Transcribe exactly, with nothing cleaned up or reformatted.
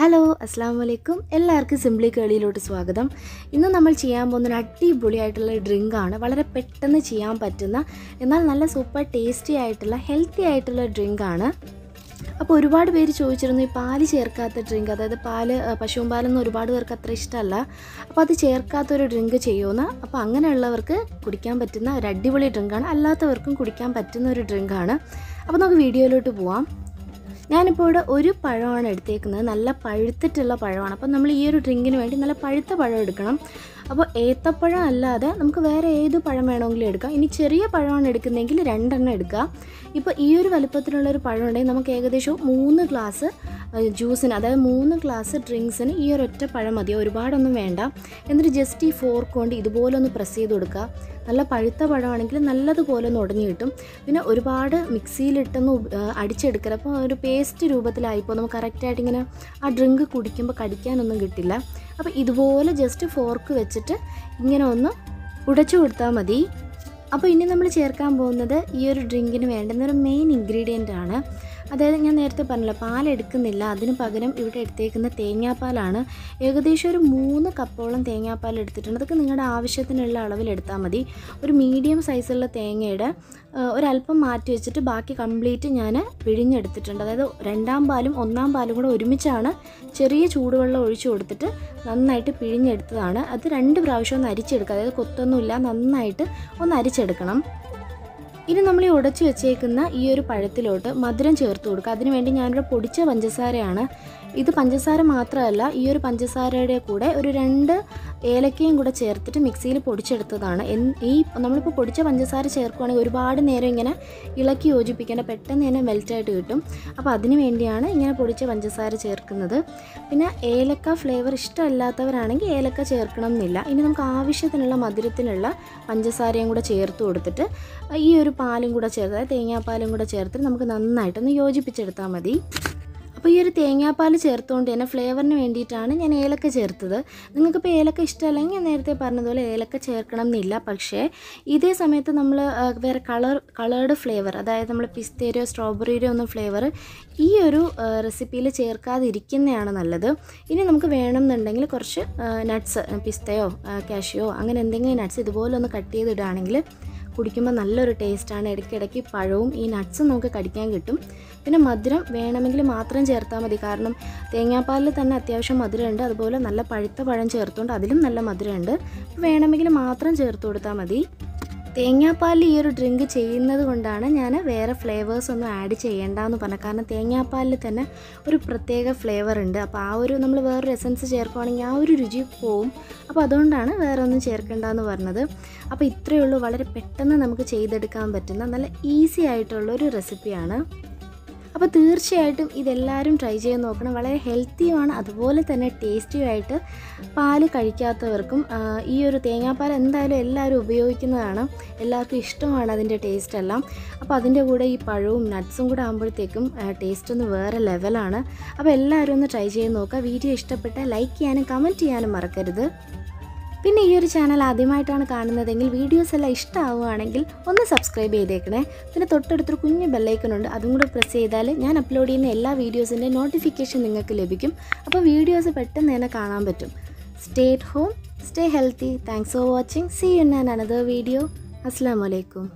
Hello അസ്സലാമു അലൈക്കും, എല്ലാവർക്കും സിംപ്ലി കേളിയിലോട്ട് സ്വാഗതം. ഇന്ന് നമ്മൾ ചെയ്യാൻ പോകുന്ന അടിപൊളിയായിട്ടുള്ള ഡ്രിങ്കാണ്. വളരെ പെട്ടെന്ന് ചെയ്യാൻ പറ്റുന്ന, എന്നാൽ നല്ല സൂപ്പർ ടേസ്റ്റി ആയിട്ടുള്ള ഹെൽത്തി ആയിട്ടുള്ള ഡ്രിങ്കാണ്. അപ്പോൾ ഒരുപാട് പേര് ചോദിച്ചിരുന്നു ഈ പാല് ചേർക്കാത്ത ഡ്രിങ്ക്, അതായത് പാല് പശുവും പാലൊന്നും ഒരുപാട് പേർക്ക് അത്ര ഇഷ്ടമല്ല, അപ്പോൾ അത് ചേർക്കാത്തൊരു ഡ്രിങ്ക് ചെയ്യുമെന്ന്. അപ്പോൾ അങ്ങനെയുള്ളവർക്ക് കുടിക്കാൻ പറ്റുന്ന ഒരു അടിപൊളി ഡ്രിങ്കാണ്, അല്ലാത്തവർക്കും കുടിക്കാൻ പറ്റുന്ന ഒരു ഡ്രിങ്കാണ്. അപ്പോൾ നമുക്ക് വീഡിയോയിലോട്ട് പോവാം. ഞാനിപ്പോൾ ഇവിടെ ഒരു പഴമാണ് എടുത്തേക്കുന്നത്, നല്ല പഴുത്തിട്ടുള്ള പഴമാണ്. അപ്പോൾ നമ്മൾ ഈ ഒരു ഡ്രിങ്കിന് വേണ്ടി നല്ല പഴുത്ത പഴം എടുക്കണം. അപ്പോൾ ഏത്തപ്പഴം അല്ലാതെ നമുക്ക് വേറെ ഏത് പഴം വേണമെങ്കിലും എടുക്കാം. ഇനി ചെറിയ പഴമാണ് എടുക്കുന്നതെങ്കിൽ രണ്ടെണ്ണം എടുക്കുക. ഇപ്പോൾ ഈ ഒരു വലുപ്പത്തിലുള്ളൊരു പഴം ഉണ്ടെങ്കിൽ നമുക്ക് ഏകദേശം മൂന്ന് ഗ്ലാസ് ജ്യൂസിന്, അതായത് മൂന്ന് ഗ്ലാസ് ഡ്രിങ്ക്സിന് ഈ ഒരൊറ്റ പഴം മതി, ഒരുപാടൊന്നും വേണ്ട. എന്നിട്ട് ജസ്റ്റ് ഈ ഫോർക്ക് കൊണ്ട് ഇതുപോലൊന്ന് പ്രസ് ചെയ്ത് കൊടുക്കുക. നല്ല പഴുത്ത പഴമാണെങ്കിൽ നല്ലതുപോലെ ഒന്ന് ഉടഞ്ഞു കിട്ടും. പിന്നെ ഒരുപാട് മിക്സിയിലിട്ടൊന്ന് അടിച്ചെടുക്കരുത്, അപ്പോൾ ഒരു പേസ്റ്റ് രൂപത്തിലായിപ്പോൾ നമുക്ക് കറക്റ്റായിട്ട് ഇങ്ങനെ ആ ഡ്രിങ്ക് കുടിക്കുമ്പോൾ കടിക്കാനൊന്നും കിട്ടില്ല. അപ്പോൾ ഇതുപോലെ ജസ്റ്റ് ഫോർക്ക് വെച്ചിട്ട് ഇങ്ങനെ ഒന്ന് ഉടച്ചു കൊടുത്താൽ മതി. അപ്പോൾ ഇനി നമ്മൾ ചേർക്കാൻ പോകുന്നത് ഈ ഒരു ഡ്രിങ്കിന് വേണ്ടുന്ന ഒരു മെയിൻ ഇൻഗ്രീഡിയൻ്റ് ആണ്. അതായത് ഞാൻ നേരത്തെ പറഞ്ഞില്ല, പാലെടുക്കുന്നില്ല, അതിന് പകരം ഇവിടെ എടുത്തേക്കുന്ന തേങ്ങാപ്പാലാണ്. ഏകദേശം ഒരു മൂന്ന് കപ്പോളം തേങ്ങാപ്പാൽ എടുത്തിട്ടുണ്ട്. അതൊക്കെ നിങ്ങളുടെ ആവശ്യത്തിനുള്ള അളവിലെടുത്താൽ മതി. ഒരു മീഡിയം സൈസുള്ള തേങ്ങയുടെ ഒരല്പം മാറ്റി വെച്ചിട്ട് ബാക്കി കംപ്ലീറ്റ് ഞാൻ പിഴിഞ്ഞെടുത്തിട്ടുണ്ട്. അതായത് രണ്ടാം പാലും ഒന്നാം പാലും കൂടെ ഒരുമിച്ചാണ് ചെറിയ ചൂടുവെള്ളം ഒഴിച്ചു കൊടുത്തിട്ട് നന്നായിട്ട് പിഴിഞ്ഞെടുത്തതാണ്. അത് രണ്ട് പ്രാവശ്യം ഒന്ന് അരിച്ചെടുക്കുക, അതായത് കൊത്തൊന്നുമില്ല, നന്നായിട്ട് ഒന്ന് അരിച്ചെടുക്കണം. ഇനി നമ്മൾ ഈ ഉടച്ചു വെച്ചേക്കുന്ന ഈ ഒരു പഴത്തിലോട്ട് മധുരം ചേർത്ത് കൊടുക്കുക. അതിനുവേണ്ടി ഞാനിവിടെ പൊടിച്ച പഞ്ചസാരയാണ്. ഇത് പഞ്ചസാര മാത്രമല്ല, ഈ ഒരു പഞ്ചസാരയുടെ കൂടെ ഒരു രണ്ട് ഏലക്കയും കൂടെ ചേർത്തിട്ട് മിക്സിയിൽ പൊടിച്ചെടുത്തതാണ്. ഈ നമ്മളിപ്പോൾ പൊടിച്ച പഞ്ചസാര ചേർക്കുകയാണെങ്കിൽ ഒരുപാട് നേരം ഇങ്ങനെ ഇളക്കി യോജിപ്പിക്കേണ്ട, പെട്ടെന്ന് തന്നെ മെൽറ്റായിട്ട് കിട്ടും. അപ്പോൾ അതിന് വേണ്ടിയാണ് ഇങ്ങനെ പൊടിച്ച പഞ്ചസാര ചേർക്കുന്നത്. പിന്നെ ഏലക്ക ഫ്ലേവർ ഇഷ്ടമല്ലാത്തവരാണെങ്കിൽ ഏലക്ക ചേർക്കണം എന്നില്ല. ഇനി നമുക്ക് ആവശ്യത്തിനുള്ള മധുരത്തിനുള്ള പഞ്ചസാരയും കൂടെ ചേർത്ത് കൊടുത്തിട്ട് ഈ ഒരു പാലും കൂടെ ചേർത്ത്, അതായത് തേങ്ങാപ്പാലും കൂടെ ചേർത്തിട്ട് നമുക്ക് നന്നായിട്ടൊന്ന് യോജിപ്പിച്ചെടുത്താൽ മതി. അപ്പോൾ ഈ ഒരു തേങ്ങാപ്പാൽ ചേർത്തുകൊണ്ട് തന്നെ ഫ്ലേവറിന് വേണ്ടിയിട്ടാണ് ഞാൻ ഏലക്ക ചേർത്തത്. നിങ്ങൾക്കിപ്പോൾ ഏലക്ക ഇഷ്ടമല്ലെങ്കിൽ ഞാൻ നേരത്തെ പറഞ്ഞതുപോലെ ഏലക്ക ചേർക്കണം എന്നില്ല. പക്ഷേ ഇതേ സമയത്ത് നമ്മൾ വേറെ കളർ കളേർഡ് ഫ്ലേവർ, അതായത് നമ്മൾ പിസ്തേരോ സ്ട്രോബെറിയോ ഒന്നും ഫ്ലേവർ ഈ ഒരു റെസിപ്പിയിൽ ചേർക്കാതിരിക്കുന്നതാണ് നല്ലത്. ഇനി നമുക്ക് വേണമെന്നുണ്ടെങ്കിൽ കുറച്ച് നട്ട്സ്, പിസ്തയോ കാഷ്യോ അങ്ങനെ എന്തെങ്കിലും നട്ട്സ് ഇതുപോലൊന്ന് കട്ട് ചെയ്തിടുകയാണെങ്കിൽ കുടിക്കുമ്പോൾ നല്ലൊരു ടേസ്റ്റാണ്. ഇടയ്ക്കിടയ്ക്ക് പഴവും ഈ നട്ട്സും നമുക്ക് കടിക്കാൻ കിട്ടും. പിന്നെ മധുരം വേണമെങ്കിൽ മാത്രം ചേർത്താൽ മതി, കാരണം തേങ്ങാപ്പാലിൽ തന്നെ അത്യാവശ്യം മധുരമുണ്ട്. അതുപോലെ നല്ല പഴുത്ത പഴം ചേർത്തുകൊണ്ട് അതിലും നല്ല മധുരമുണ്ട്. വേണമെങ്കിൽ മാത്രം ചേർത്ത് കൊടുത്താൽ മതി. തേങ്ങാപ്പാലിൽ ഈ ഒരു ഡ്രിങ്ക് ചെയ്യുന്നത് കൊണ്ടാണ് ഞാൻ വേറെ ഫ്ലേവേഴ്സ് ഒന്നും ആഡ് ചെയ്യേണ്ടതെന്ന് പറഞ്ഞത്. കാരണം തേങ്ങാപ്പാലിൽ തന്നെ ഒരു പ്രത്യേക ഫ്ലേവർ ഉണ്ട്. അപ്പോൾ ആ ഒരു നമ്മൾ വേറൊരു എസൻസ് ചേർക്കുകയാണെങ്കിൽ ആ ഒരു രുചി പോവും. അപ്പോൾ അതുകൊണ്ടാണ് വേറെ ഒന്നും ചേർക്കേണ്ടതെന്ന് പറഞ്ഞത്. അപ്പോൾ ഇത്രയേ ഉള്ളൂ, വളരെ പെട്ടെന്ന് നമുക്ക് ചെയ്തെടുക്കാൻ പറ്റുന്ന നല്ല ഈസി ആയിട്ടുള്ളൊരു റെസിപ്പിയാണ്. അപ്പോൾ തീർച്ചയായിട്ടും ഇതെല്ലാവരും ട്രൈ ചെയ്ത് നോക്കണം. വളരെ ഹെൽത്തിയുമാണ്, അതുപോലെ തന്നെ ടേസ്റ്റിയുമായിട്ട്. പാല് കഴിക്കാത്തവർക്കും ഈ ഒരു തേങ്ങാപ്പാൽ എന്തായാലും എല്ലാവരും ഉപയോഗിക്കുന്നതാണ്, എല്ലാവർക്കും ഇഷ്ടമാണ് അതിൻ്റെ ടേസ്റ്റ് എല്ലാം. അപ്പോൾ അതിൻ്റെ കൂടെ ഈ പഴവും നട്ട്സും കൂടെ ആകുമ്പോഴത്തേക്കും ടേസ്റ്റ് ഒന്ന് വേറെ ലെവലാണ്. അപ്പോൾ എല്ലാവരും ഒന്ന് ട്രൈ ചെയ്ത് നോക്കുക. വീഡിയോ ഇഷ്ടപ്പെട്ടാൽ ലൈക്ക് ചെയ്യാനും കമൻറ്റ് ചെയ്യാനും മറക്കരുത്. പിന്നെ ഈ ഒരു ചാനൽ ആദ്യമായിട്ടാണ് കാണുന്നതെങ്കിൽ വീഡിയോസ് എല്ലാം ഇഷ്ടമാവുകയാണെങ്കിൽ ഒന്ന് സബ്സ്ക്രൈബ് ചെയ്തേക്കണേ. പിന്നെ തൊട്ടടുത്തൊരു കുഞ്ഞ് ബെല്ലൈക്കനുണ്ട്, അതും കൂടെ പ്രസ് ചെയ്താൽ ഞാൻ അപ്ലോഡ് ചെയ്യുന്ന എല്ലാ വീഡിയോസിൻ്റെ നോട്ടിഫിക്കേഷൻ നിങ്ങൾക്ക് ലഭിക്കും. അപ്പോൾ വീഡിയോസ് പെട്ടെന്ന് തന്നെ കാണാൻ പറ്റും. Stay at home, stay healthy. Thanks for watching. See you in another video. അസ്സലാമു അലൈക്കും.